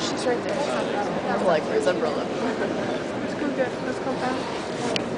she's right there. Likewise, umbrella. Let's go down.